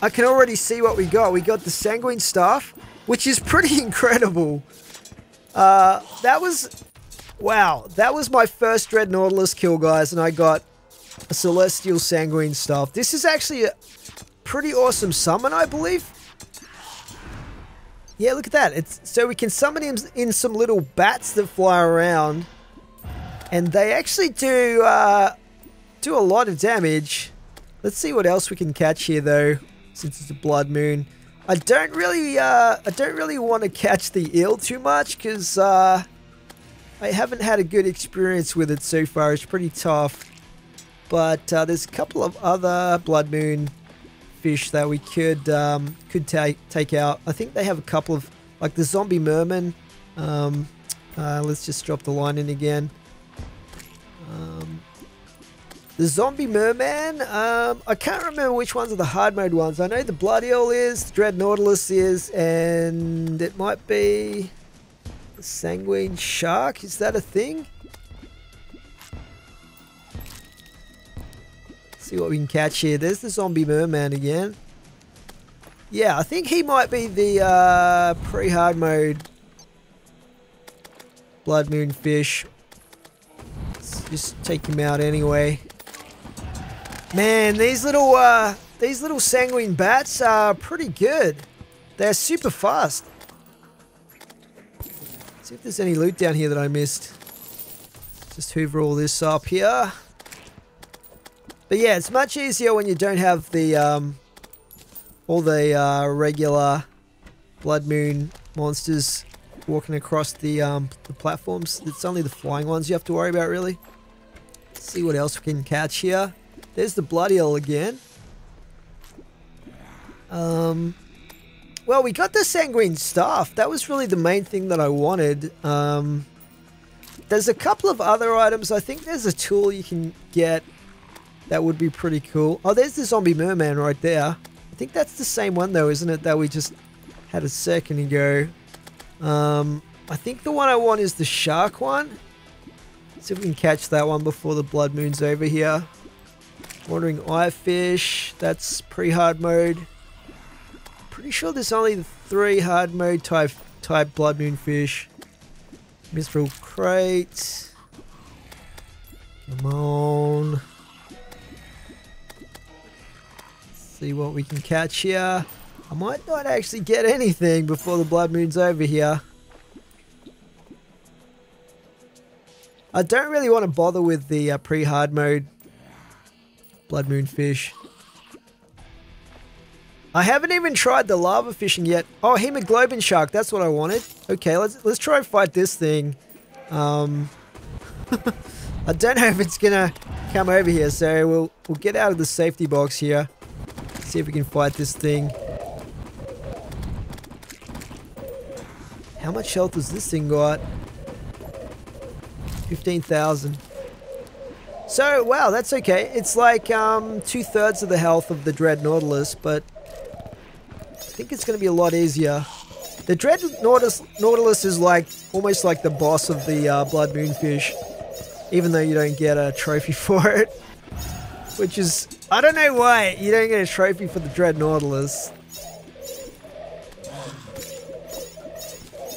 I can already see what we got. We got the Sanguine Staff, which is pretty incredible. Wow, that was my first Dread Nautilus kill, guys, and I got a Celestial Sanguine Staff. This is actually a pretty awesome summon, I believe. Yeah, look at that. So we can summon him in some little bats that fly around, and they actually do, do a lot of damage. Let's see what else we can catch here, though, since it's a blood moon. I don't really want to catch the eel too much, because I haven't had a good experience with it so far. It's pretty tough. But there's a couple of other blood moon fish that we could take out. I think they have a couple of, like the zombie merman. Let's just drop the line in again. The zombie merman, I can't remember which ones are the hard mode ones. I know the blood eel is, the Dread Nautilus is, and it might be Sanguine Shark, is that a thing? See what we can catch here. There's the zombie merman again. Yeah, I think he might be the pre-hard mode blood moon fish. Let's just take him out anyway. Man, these little sanguine bats are pretty good. They're super fast. Let's see if there's any loot down here that I missed. Just hoover all this up here. But yeah, it's much easier when you don't have the, all the regular blood moon monsters walking across the platforms. It's only the flying ones you have to worry about, really. Let's see what else we can catch here. There's the blood eel again. Well, we got the sanguine staff. That was really the main thing that I wanted. There's a couple of other items. I think there's a tool you can get. That would be pretty cool. Oh, there's the zombie merman right there. I think that's the same one though, isn't it? That we just had a second ago. I think the one I want is the shark one. Let's see if we can catch that one before the blood moon's over here. Wandering eyefish. That's pre-hard mode. Pretty sure there's only 3 hard mode type blood moon fish. Mithril crate. Come on. See what we can catch here. I might not actually get anything before the blood moon's over here. I don't really want to bother with the pre-hard mode blood moon fish. I haven't even tried the lava fishing yet. Oh, hemoglobin shark. That's what I wanted. Okay, let's try and fight this thing. I don't know if it's gonna come over here, so we'll get out of the safety box here. See if we can fight this thing. How much health has this thing got? 15,000. So, wow, that's okay. It's like 2/3 of the health of the Dread Nautilus, but I think it's going to be a lot easier. The Dread Nautilus is like almost like the boss of the Blood Moonfish, even though you don't get a trophy for it. Which is, I don't know why you don't get a trophy for the Dread Nautilus.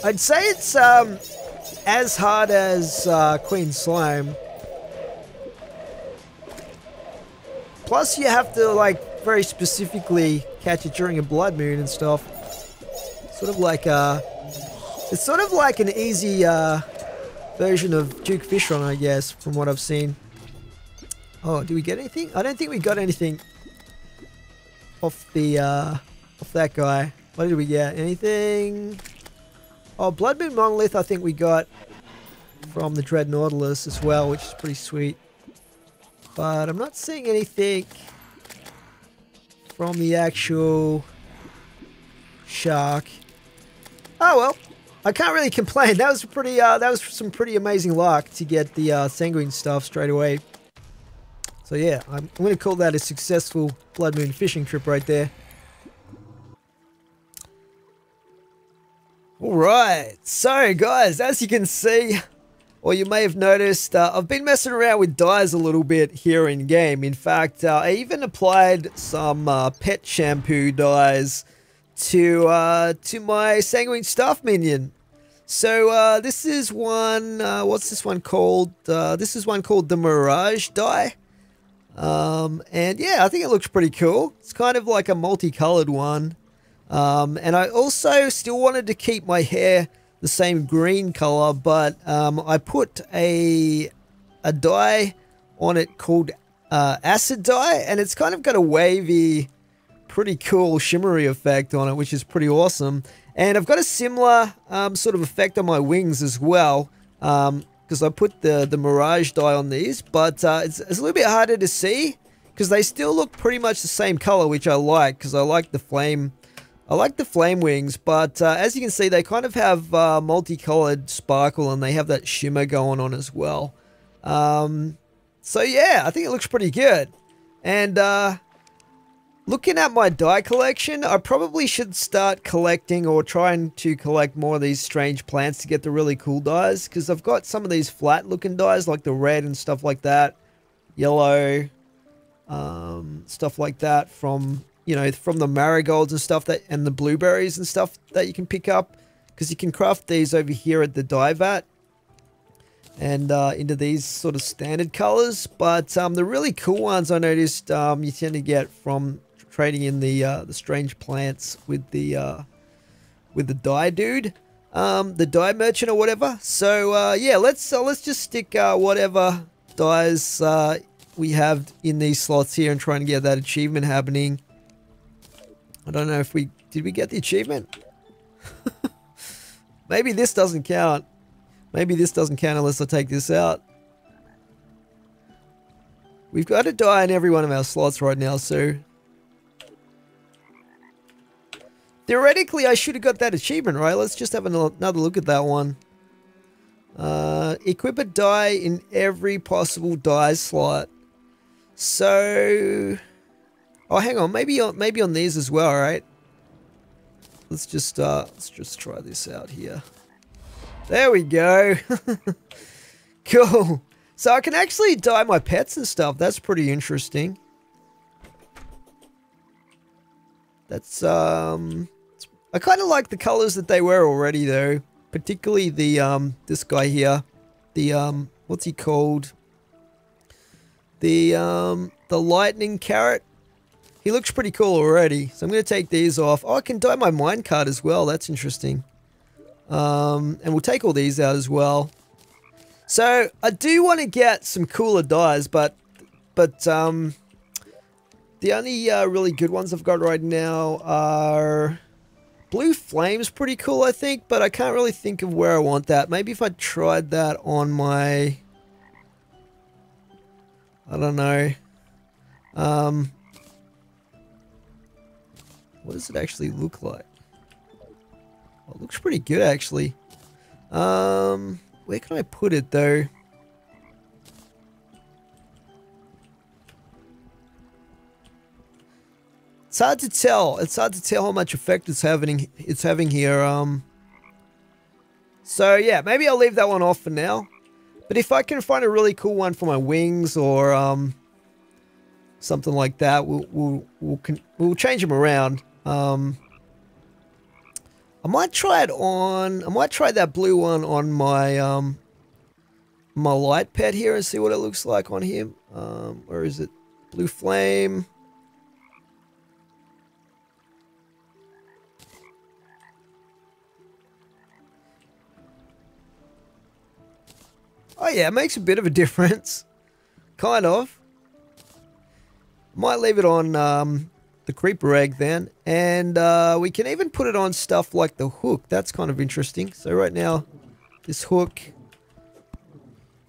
I'd say it's as hard as Queen Slime. Plus you have to like very specifically catch it during a blood moon and stuff. Sort of like it's sort of like an easy version of Duke Fishron, I guess, from what I've seen. Oh, did we get anything? I don't think we got anything off the, off that guy. What did we get? Anything? Oh, Blood Moon Monolith I think we got from the Dread Nautilus as well, which is pretty sweet. But I'm not seeing anything from the actual shark. Oh well, I can't really complain. That was pretty, that was some pretty amazing luck to get the sanguine stuff straight away. So yeah, I'm going to call that a successful blood moon fishing trip right there. Alright, so guys, as you can see, or you may have noticed, I've been messing around with dyes a little bit here in game. In fact, I even applied some pet shampoo dyes to my sanguine staff minion. So this is one, what's this one called? This is one called the Mirage dye. And yeah, I think it looks pretty cool. It's kind of like a multicolored one. And I also still wanted to keep my hair the same green color, but I put a dye on it called acid dye, and it's kind of got a wavy, pretty cool shimmery effect on it, which is pretty awesome. And I've got a similar sort of effect on my wings as well. Because I put the Mirage dye on these, but it's a little bit harder to see because they still look pretty much the same color, which I like because I like the flame wings. But as you can see, they kind of have multicolored sparkle and they have that shimmer going on as well. So yeah, I think it looks pretty good. And Looking at my die collection, I probably should start collecting or trying to collect more of these strange plants to get the really cool dies, because I've got some of these flat looking dies like the red and stuff like that, yellow, stuff like that from, you know, from the marigolds and stuff that, and the blueberries and stuff that you can pick up, because you can craft these over here at the dye vat and into these sort of standard colors. But the really cool ones I noticed you tend to get from trading in the strange plants with the dye dude, the dye merchant or whatever. So yeah, let's just stick whatever dyes we have in these slots here and try and get that achievement happening. I don't know if we did we get the achievement. Maybe this doesn't count. Maybe this doesn't count unless I take this out. We've got a die in every one of our slots right now, so theoretically I should have got that achievement, right? Let's just have another look at that one. Equip a die in every possible die slot. So, oh, hang on, maybe on these as well, right? Let's just try this out here. There we go. Cool. So I can actually dye my pets and stuff. That's pretty interesting. That's, I kind of like the colors that they were already though. Particularly the, this guy here. The, what's he called? The lightning carrot. He looks pretty cool already. So I'm going to take these off. Oh, I can dye my minecart as well. That's interesting. And we'll take all these out as well. So I do want to get some cooler dyes, but the only really good ones I've got right now are blue flame's pretty cool, I think, but I can't really think of where I want that. Maybe if I tried that on my, I don't know, what does it actually look like? Oh, it looks pretty good, actually. Where can I put it, though? It's hard to tell. It's hard to tell how much effect it's having here. So, yeah, maybe I'll leave that one off for now. But if I can find a really cool one for my wings or something like that, we'll change them around. I might try it on, I might try that blue one on my, my light pet here and see what it looks like on him. Where is it? Blue flame. Oh yeah, it makes a bit of a difference. Kind of. Might leave it on, the creeper egg then, and we can even put it on stuff like the hook. That's kind of interesting. So right now, this hook,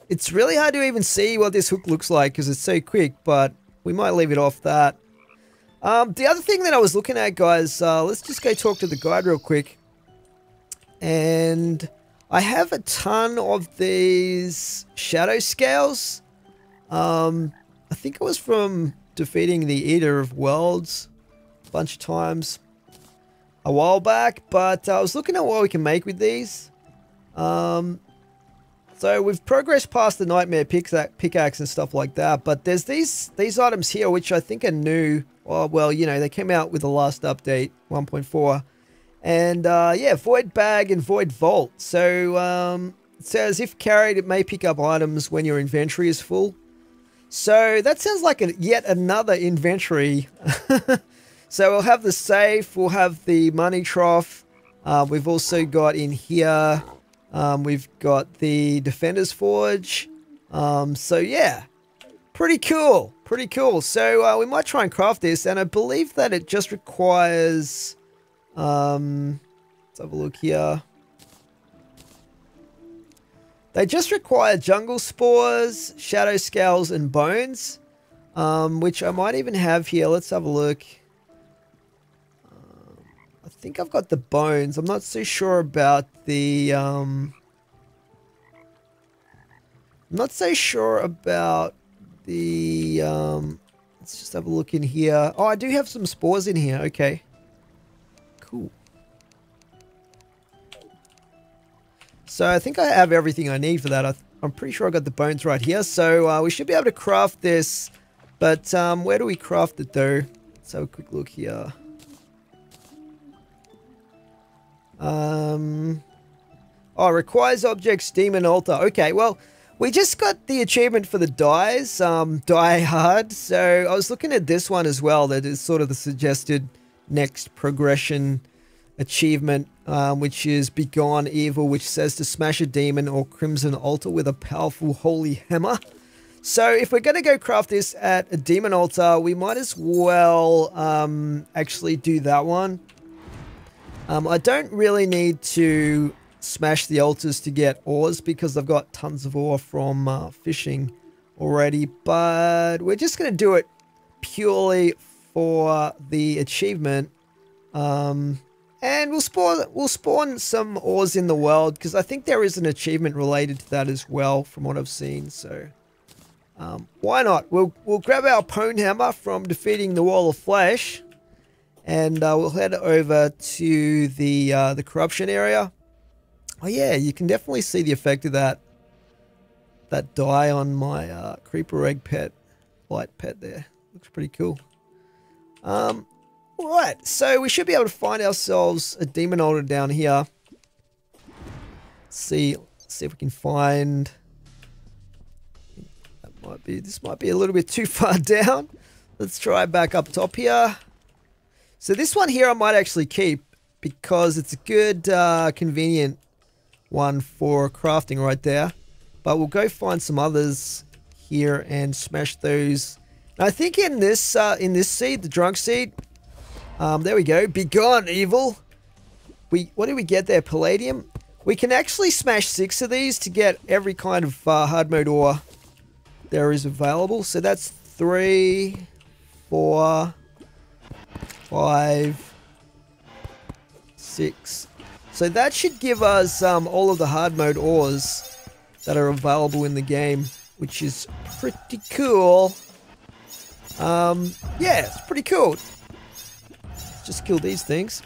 it's really hard to even see what this hook looks like because it's so quick, but we might leave it off that. The other thing that I was looking at, guys, let's just go talk to the guide real quick. And I have a ton of these shadow scales. I think it was from defeating the Eater of Worlds a bunch of times a while back, but I was looking at what we can make with these. So we've progressed past the Nightmare pickaxe and stuff like that, but there's these items here which I think are new. Well, you know, they came out with the last update, 1.4, and yeah, Void Bag and Void Vault. So it says if carried, it may pick up items when your inventory is full. So that sounds like yet another inventory. So we'll have the safe, we'll have the money trough. We've also got in here, we've got the Defender's Forge. So yeah, pretty cool, pretty cool. So we might try and craft this, and I believe that it just requires, let's have a look here. They just require jungle spores, shadow scales, and bones, which I might even have here. Let's have a look. I think I've got the bones. I'm not so sure about the... I'm not so sure about the... let's just have a look in here. Oh, I do have some spores in here. Okay. Cool. So I think I have everything I need for that. I'm pretty sure I got the bones right here. So we should be able to craft this. But where do we craft it though? Let's have a quick look here. Oh, requires objects, demon altar. Okay, well, we just got the achievement for the dyes, die hard. So I was looking at this one as well. That is sort of the suggested next progression achievement, which is Begone Evil, which says to smash a demon or crimson altar with a powerful holy hammer. So if we're going to go craft this at a demon altar, we might as well actually do that one. I don't really need to smash the altars to get ores because I've got tons of ore from fishing already, but we're just going to do it purely for the achievement. And we'll spawn some ores in the world because I think there is an achievement related to that as well from what I've seen. So why not? We'll grab our Pwnhammer from defeating the Wall of Flesh. And we'll head over to the corruption area. Oh yeah, you can definitely see the effect of that dye on my creeper egg pet, light pet there. Looks pretty cool. All right, so we should be able to find ourselves a demon altar down here. See if we can find. This might be a little bit too far down. Let's try back up top here. So this one here I might actually keep because it's a good, convenient one for crafting right there. But we'll go find some others here and smash those. And I think in this seed, the drunk seed, there we go. Begone Evil. What did we get there? Palladium. We can actually smash 6 of these to get every kind of hard mode ore there is available. So that's 3, 4, 5, 6. So that should give us all of the hard mode ores that are available in the game, which is pretty cool. Yeah, it's pretty cool. Just kill these things.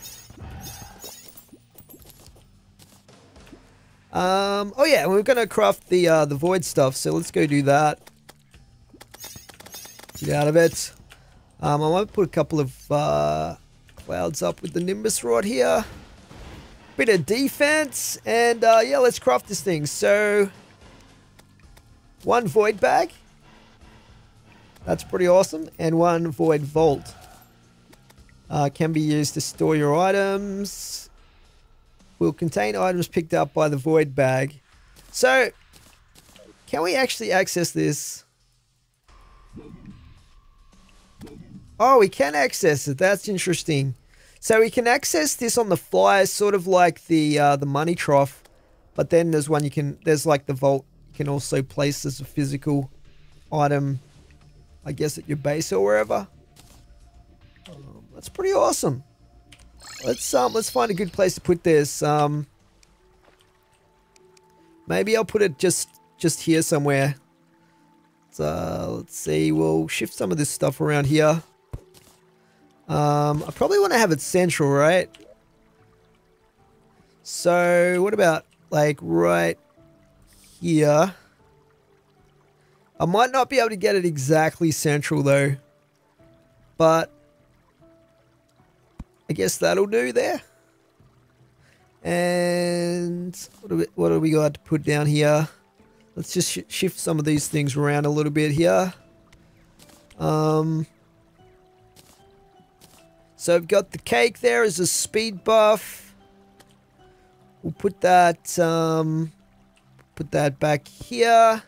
Oh yeah, we're gonna craft the void stuff, so let's go do that. Get out of it. I might put a couple of clouds up with the Nimbus Rod here. Bit of defense, and yeah, let's craft this thing. So, 1 Void Bag. That's pretty awesome. And 1 Void Vault. Can be used to store your items. Will contain items picked up by the Void Bag. So, can we actually access this? Oh, we can access it. That's interesting. So we can access this on the fly, sort of like the money trough. But then there's one you can. There's like the vault. You can also place as a physical item, I guess, at your base or wherever. That's pretty awesome. Let's find a good place to put this. Maybe I'll put it just here somewhere. So let's see. We'll shift some of this stuff around here. I probably want to have it central, right? So what about like right here? I might not be able to get it exactly central though, but I guess that'll do there. And what do we got to put down here? Let's just shift some of these things around a little bit here. So I've got the cake there as a speed buff. We'll put that back here.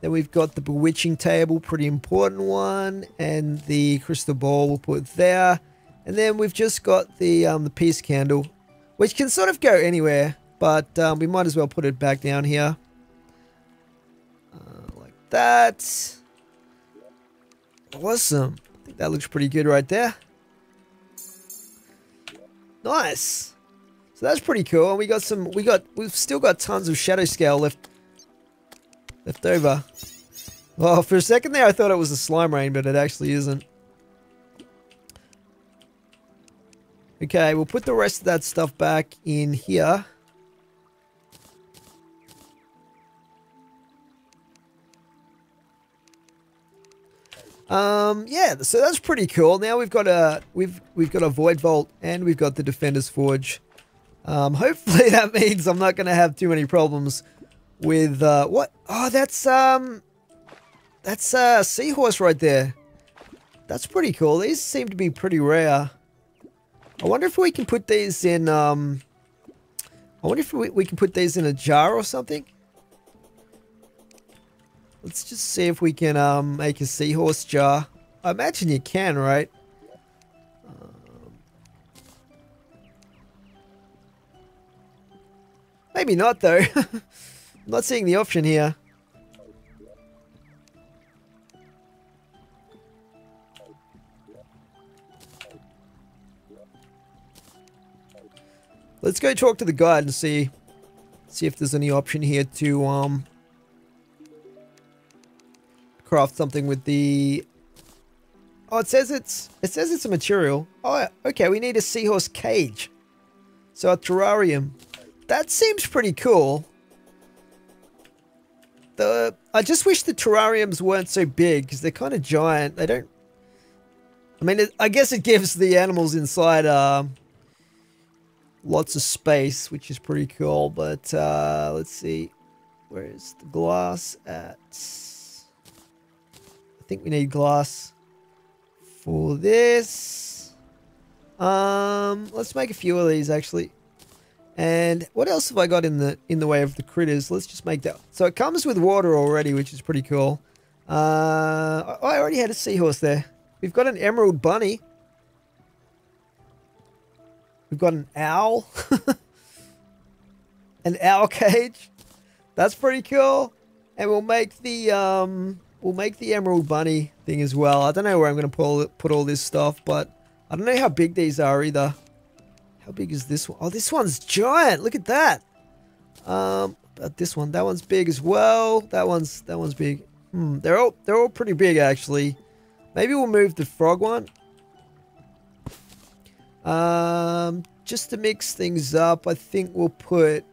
Then we've got the bewitching table, pretty important one, and the crystal ball we'll put there. And then we've just got the peace candle, which can sort of go anywhere, but we might as well put it back down here, like that. Awesome. I think that looks pretty good right there. Nice. So that's pretty cool. And we got some, we've still got tons of shadow scale left over. Well, for a second there I thought it was a slime rain, but it actually isn't. Okay, we'll put the rest of that stuff back in here. Yeah, so that's pretty cool. Now we've got a we've got a Void Vault and we've got the Defender's Forge. Hopefully that means I'm not going to have too many problems with what? Oh, that's Seahorse right there. That's pretty cool. These seem to be pretty rare. I wonder if we can put these in I wonder if we can put these in a jar or something. Let's just see if we can make a seahorse jar. I imagine you can, right? Maybe not, though. I'm not seeing the option here. Let's go talk to the guide and see if there's any option here to craft something with the... Oh, it says it's a material. Oh, okay, we need a seahorse cage. So a terrarium. That seems pretty cool. I just wish the terrariums weren't so big, because they're kind of giant. They don't... I mean, I guess it gives the animals inside lots of space, which is pretty cool. But let's see. Where is the glass at? I think we need glass for this. Let's make a few of these actually. And what else have I got in the way of the critters? Let's just make that. So it comes with water already, which is pretty cool. I already had a seahorse there. We've got an emerald bunny. We've got an owl. An owl cage. That's pretty cool. And we'll make the we'll make the emerald bunny thing as well. I don't know where I'm going to put all this stuff, but I don't know how big these are either. How big is this one? Oh, this one's giant. Look at that. But this one, that one's big as well. That one's big. They're all pretty big actually. Maybe we'll move the frog one. Just to mix things up, I think we'll put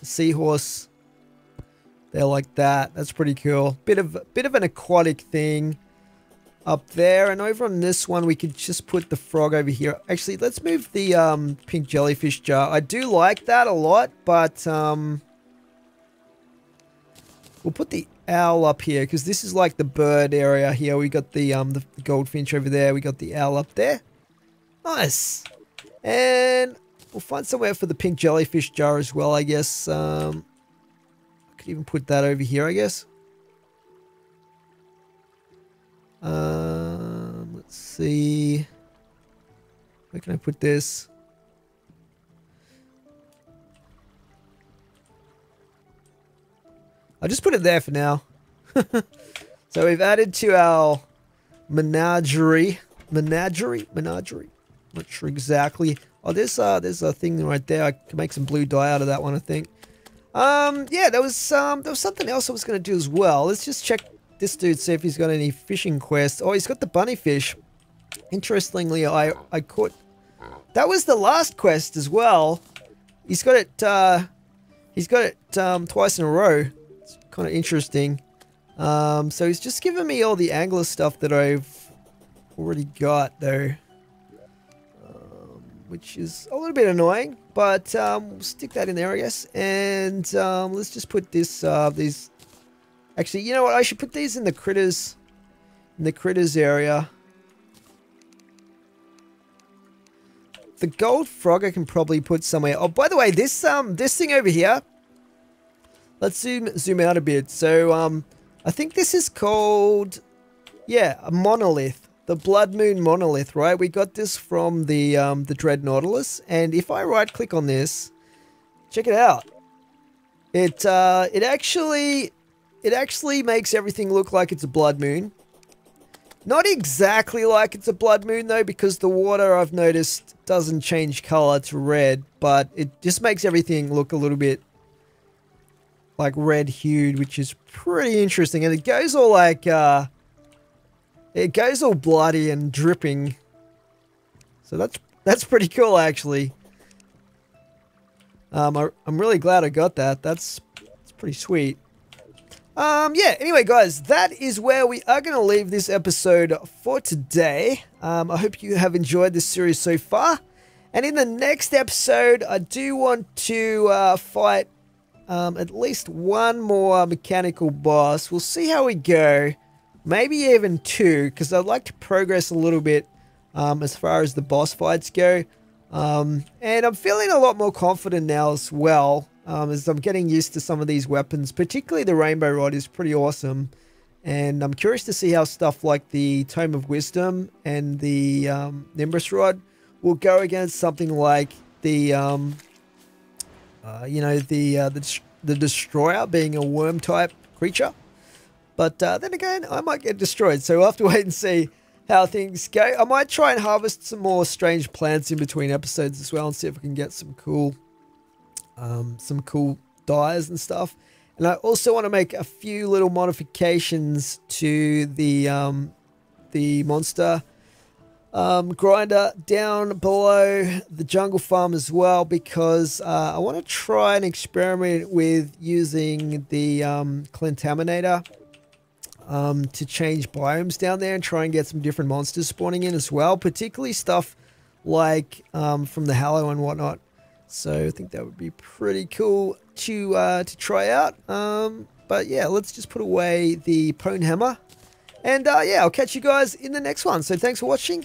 the seahorse. They're like that. That's pretty cool. Bit of an aquatic thing up there. And over on this one, we could just put the frog over here. Actually, let's move the pink jellyfish jar. I do like that a lot, but we'll put the owl up here because this is like the bird area here. We got the goldfinch over there. We got the owl up there. Nice. And we'll find somewhere for the pink jellyfish jar as well, I guess. Could even put that over here, I guess. Let's see. Where can I put this? I'll just put it there for now. So we've added to our menagerie. Not sure exactly. Oh, there's a thing right there. I can make some blue dye out of that one, I think. Yeah, there was something else I was going to do as well. Let's just check this dude, see if he's got any fishing quests. Oh, he's got the bunny fish. Interestingly, I caught... That was the last quest as well. He's got it twice in a row. It's kind of interesting. So he's just given me all the angler stuff that I've already got, though. Which is a little bit annoying, but we'll stick that in there, I guess. And let's just put this, these... Actually, you know what? I should put these in the critters, area. The gold frog I can probably put somewhere. Oh, by the way, this thing over here. Let's zoom out a bit. So I think this is called, yeah, a monolith. The Blood Moon Monolith, right? We got this from the Dread Nautilus, and if I right-click on this, check it out. It actually makes everything look like it's a blood moon. Not exactly like it's a blood moon though, because the water I've noticed doesn't change color to red, but it just makes everything look a little bit like red hued, which is pretty interesting. And it goes all like, it goes all bloody and dripping. So that's pretty cool actually. I'm really glad I got that. That's pretty sweet. Yeah, anyway, guys, that is where we are going to leave this episode for today. I hope you have enjoyed this series so far. And in the next episode, I do want to fight at least one more mechanical boss. We'll see how we go. Maybe even two, because I'd like to progress a little bit as far as the boss fights go. And I'm feeling a lot more confident now as well. As I'm getting used to some of these weapons, particularly the Rainbow Rod is pretty awesome. And I'm curious to see how stuff like the Tome of Wisdom and the Nimbus Rod will go against something like the Destroyer, being a worm type creature. But then again, I might get destroyed, so we'll have to wait and see how things go. I might try and harvest some more strange plants in between episodes as well, and see if I can get some cool dyes and stuff. And I also want to make a few little modifications to the monster grinder down below the jungle farm as well, because I want to try and experiment with using the Clintaminator to change biomes down there and try and get some different monsters spawning in as well, particularly stuff like from the Hallow and whatnot. So I think that would be pretty cool to try out. But yeah, let's just put away the Pwnhammer. And yeah, I'll catch you guys in the next one. So thanks for watching,